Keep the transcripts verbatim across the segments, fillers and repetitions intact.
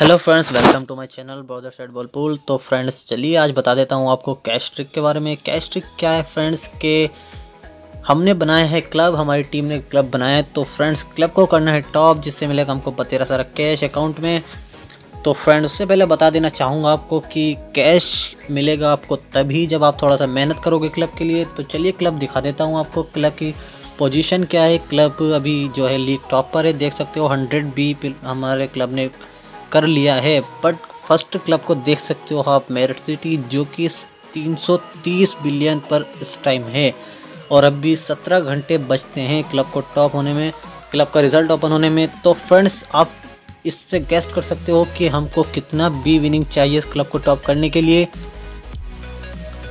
Hello friends, welcome to my channel brothers eight ball pool. तो friends चलिए आज बता देता हूँ आपको कैश ट्रिक के बारे में। कैश ट्रिक क्या है फ्रेंड्स के हमने बनाया है क्लब, हमारी टीम ने क्लब बनाया है। तो फ्रेंड्स क्लब को करना है टॉप, जिससे मिलेगा हमको बतेरा सारा कैश अकाउंट में। तो फ्रेंड्स उससे पहले बता देना चाहूँगा आपको कि कैश मिलेगा आपको तभी जब आप थोड़ा सा मेहनत करोगे क्लब के लिए। तो चलिए क्लब दिखा देता हूँ आपको, क्लब की पोजीशन क्या है। क्लब अभी जो है लीग टॉप पर है, देख सकते हो हंड्रेड बी हमारे क्लब ने कर लिया है। बट फर्स्ट क्लब को देख सकते हो आप, मेरिट सिटी, जो कि तीन सौ तीस बिलियन पर इस टाइम है और अभी सत्रह घंटे बचते हैं क्लब को टॉप होने में, क्लब का रिजल्ट ओपन होने में। तो फ्रेंड्स आप इससे गेस्ट कर सकते हो कि हमको कितना बी विनिंग चाहिए इस क्लब को टॉप करने के लिए।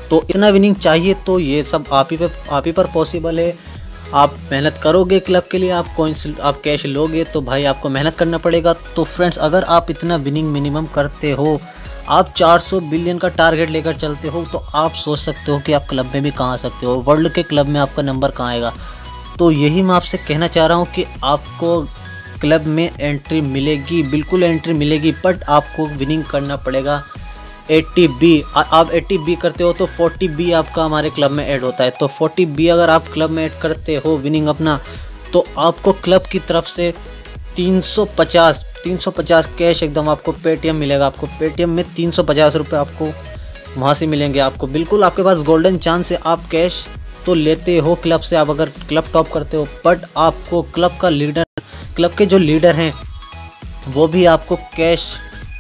तो इतना विनिंग चाहिए तो ये सब आप ही पे आप ही पर पॉसिबल है। आप मेहनत करोगे क्लब के लिए, आप कॉइंस आप कैश लोगे तो भाई आपको मेहनत करना पड़ेगा। तो फ्रेंड्स अगर आप इतना विनिंग मिनिमम करते हो, आप चार सौ बिलियन का टारगेट लेकर चलते हो, तो आप सोच सकते हो कि आप क्लब में भी कहाँ आ सकते हो, वर्ल्ड के क्लब में आपका नंबर कहाँ आएगा। तो यही मैं आपसे कहना चाह रहा हूँ कि आपको क्लब में एंट्री मिलेगी, बिल्कुल एंट्री मिलेगी, बट आपको विनिंग करना पड़ेगा। एट्टी बी आप एट्टी बी करते हो तो फोर्टी बी आपका हमारे क्लब में ऐड होता है। तो फोर्टी बी अगर आप क्लब में ऐड करते हो विनिंग अपना, तो आपको क्लब की तरफ से तीन सौ पचास तीन सौ पचास कैश एकदम आपको पेटीएम मिलेगा। आपको पेटीएम में तीन सौ पचास रुपये आपको वहाँ से मिलेंगे। आपको बिल्कुल आपके पास गोल्डन चांस है। आप कैश तो लेते हो क्लब से, आप अगर क्लब टॉप करते हो, बट आपको क्लब का लीडर क्लब के जो लीडर हैं वो भी आपको कैश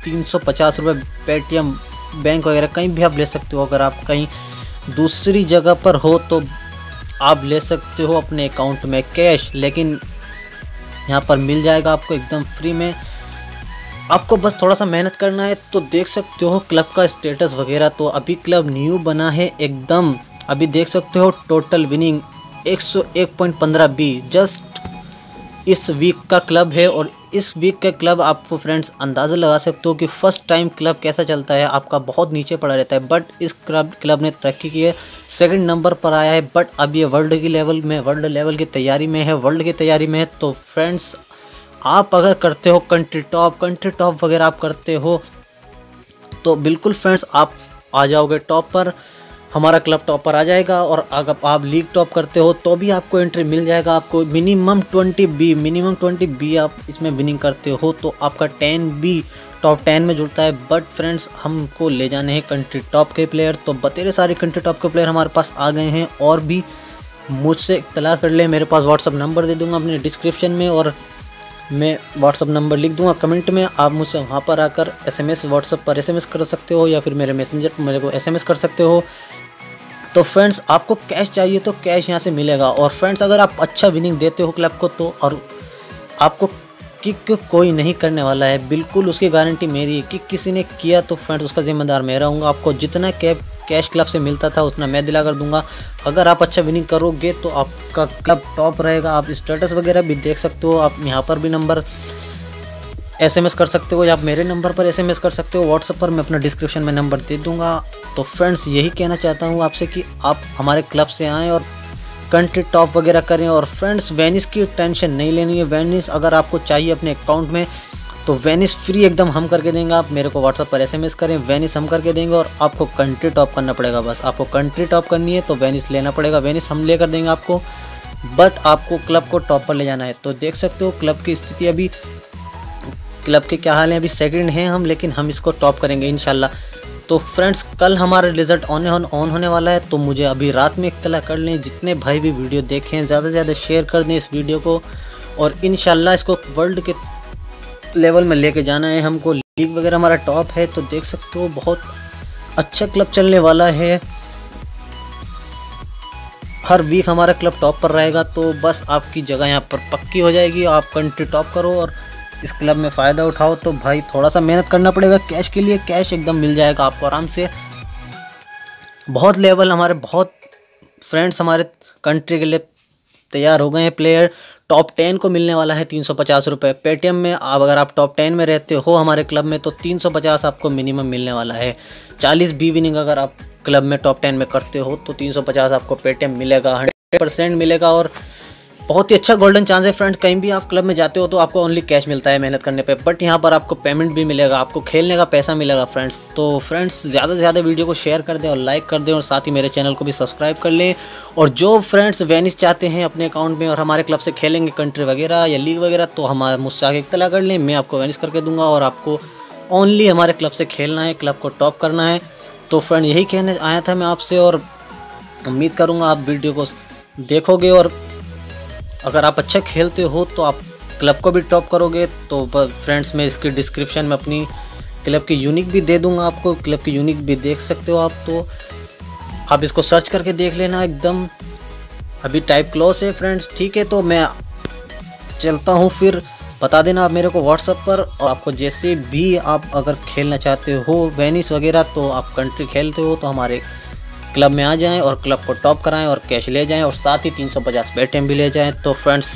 तीन सौ पचास रुपये पेटीएम बैंक वगैरह कहीं भी आप ले सकते हो। अगर आप कहीं दूसरी जगह पर हो तो आप ले सकते हो अपने अकाउंट में कैश, लेकिन यहाँ पर मिल जाएगा आपको एकदम फ्री में। आपको बस थोड़ा सा मेहनत करना है। तो देख सकते हो क्लब का स्टेटस वगैरह, तो अभी क्लब न्यू बना है एकदम। अभी देख सकते हो टोटल विनिंग एक सौ एक पॉइंट पंद्रह बी जस्ट इस वीक का क्लब है। और इस वीक का क्लब आपको फ्रेंड्स अंदाज़ा लगा सकते हो कि फ़र्स्ट टाइम क्लब कैसा चलता है, आपका बहुत नीचे पड़ा रहता है। बट इस क्लब क्लब ने तरक्की की है, सेकंड नंबर पर आया है, बट अब ये वर्ल्ड की लेवल में वर्ल्ड लेवल की तैयारी में है वर्ल्ड की तैयारी में है। तो फ्रेंड्स आप अगर करते हो कंट्री टॉप कंट्री टॉप वगैरह आप करते हो, तो बिल्कुल फ्रेंड्स आप आ जाओगे टॉप पर, हमारा क्लब टॉप पर आ जाएगा। और अगर आप लीग टॉप करते हो तो भी आपको एंट्री मिल जाएगा। आपको minimum twenty B minimum twenty B आप इसमें विनिंग करते हो तो आपका टेन बी टॉप टेन में जुड़ता है। बट फ्रेंड्स हमको ले जाने हैं कंट्री टॉप के प्लेयर, तो बतेरे सारे कंट्री टॉप के प्लेयर हमारे पास आ गए हैं। और भी मुझसे इतला कर ले, मेरे पास व्हाट्सअप नंबर दे दूँगा अपने डिस्क्रिप्शन में, और मैं व्हाट्सअप नंबर लिख दूंगा कमेंट में। आप मुझसे वहाँ पर आकर एसएमएस व्हाट्सअप पर एसएमएस कर सकते हो, या फिर मेरे मैसेंजर पर मेरे को एसएमएस कर सकते हो। तो फ्रेंड्स आपको कैश चाहिए तो कैश यहाँ से मिलेगा। और फ्रेंड्स अगर आप अच्छा विनिंग देते हो क्लब को, तो और आपको किक कोई नहीं करने वाला है, बिल्कुल उसकी गारंटी मेरी है। किक किसी ने किया तो फ्रेंड्स उसका जिम्मेदार मैं रहूँगा। आपको जितना कैब कैश क्लब से मिलता था उतना मैं दिला कर दूंगा। अगर आप अच्छा विनिंग करोगे तो आपका क्लब टॉप रहेगा। आप स्टेटस वगैरह भी देख सकते हो, आप यहाँ पर भी नंबर एसएमएस कर सकते हो, या आप मेरे नंबर पर एसएमएस कर सकते हो। व्हाट्सएप पर मैं अपना डिस्क्रिप्शन में नंबर दे दूंगा। तो फ्रेंड्स यही कहना चाहता हूँ आपसे कि आप हमारे क्लब से आएँ और कंट्री टॉप वगैरह करें। और फ्रेंड्स वेनिस की टेंशन नहीं लेनी है। वेनिस अगर आपको चाहिए अपने अकाउंट में तो वेनिस फ्री एकदम हम करके देंगे। आप मेरे को व्हाट्सएप पर एसएमएस करें, वेनिस हम करके देंगे। और आपको कंट्री टॉप करना पड़ेगा, बस आपको कंट्री टॉप करनी है तो वेनिस लेना पड़ेगा, वेनिस हम ले कर देंगे आपको। बट आपको क्लब को टॉप पर ले जाना है। तो देख सकते हो क्लब की स्थिति, अभी क्लब के क्या हाल है। अभी सेकंड हैं हम, लेकिन हम इसको टॉप करेंगे इंशाल्लाह। तो फ्रेंड्स कल हमारा रिजल्ट ऑन ऑन होने वाला है, तो मुझे अभी रात में इत्तला कर लें। जितने भाई भी वीडियो देखें ज़्यादा से ज़्यादा शेयर कर दें इस वीडियो को, और इंशाल्लाह इसको वर्ल्ड के लेवल में लेके जाना है हमको। लीग वगैरह हमारा टॉप है, तो देख सकते हो बहुत अच्छा क्लब चलने वाला है। हर वीक हमारा क्लब टॉप पर रहेगा। तो बस आपकी जगह यहाँ पर पक्की हो जाएगी। आप कंट्री टॉप करो और इस क्लब में फ़ायदा उठाओ। तो भाई थोड़ा सा मेहनत करना पड़ेगा कैश के लिए, कैश एकदम मिल जाएगा आपको आराम से। बहुत लेवल हमारे बहुत फ्रेंड्स हमारे कंट्री के लिए तैयार हो गए हैं प्लेयर। टॉप टेन को मिलने वाला है तीन सौ पचास रुपये पेटीएम में। आप अगर आप टॉप टेन में रहते हो हमारे क्लब में, तो तीन सौ पचास आपको मिनिमम मिलने वाला है। चालीस बी विनिंग अगर आप क्लब में टॉप टेन में करते हो तो तीन सौ पचास आपको पेटीएम मिलेगा, हंड्रेड परसेंट मिलेगा। और बहुत ही अच्छा गोल्डन चांस है फ्रेंड। कहीं भी आप क्लब में जाते हो तो आपको ओनली कैश मिलता है मेहनत करने पे, बट यहाँ पर आपको पेमेंट भी मिलेगा, आपको खेलने का पैसा मिलेगा फ्रेंड्स। तो फ्रेंड्स ज़्यादा से ज़्यादा वीडियो को शेयर कर दें और लाइक कर दें और साथ ही मेरे चैनल को भी सब्सक्राइब कर लें। और जो फ्रेंड्स वेनिस चाहते हैं अपने अकाउंट में और हमारे क्लब से खेलेंगे कंट्री वगैरह या लीग वगैरह, तो हमारे मुझसे आगे इत्तला कर लें, मैं आपको वेनिस करके दूंगा। और आपको ओनली हमारे क्लब से खेलना है, क्लब को टॉप करना है। तो फ्रेंड यही कहने आया था मैं आपसे, और उम्मीद करूँगा आप वीडियो को देखोगे और अगर आप अच्छा खेलते हो तो आप क्लब को भी टॉप करोगे। तो फ्रेंड्स मैं इसके डिस्क्रिप्शन में अपनी क्लब की यूनिक भी दे दूंगा, आपको क्लब की यूनिक भी देख सकते हो आप, तो आप इसको सर्च करके देख लेना। एकदम अभी टाइप क्लोज है फ्रेंड्स, ठीक है। तो मैं चलता हूं, फिर बता देना आप मेरे को व्हाट्सएप पर। और आपको जैसे भी आप अगर खेलना चाहते हो वेनिस वगैरह, तो आप कंट्री खेलते हो तो हमारे क्लब में आ जाएं और क्लब को टॉप कराएं और कैश ले जाएं और साथ ही तीन सौ पचास पेटीएम भी ले जाएं। तो फ्रेंड्स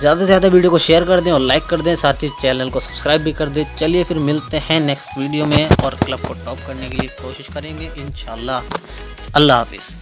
ज़्यादा से ज़्यादा वीडियो को शेयर कर दें और लाइक कर दें, साथ ही चैनल को सब्सक्राइब भी कर दें। चलिए फिर मिलते हैं नेक्स्ट वीडियो में और क्लब को टॉप करने के लिए कोशिश करेंगे इंशाल्लाह। अल्लाह हाफिज़।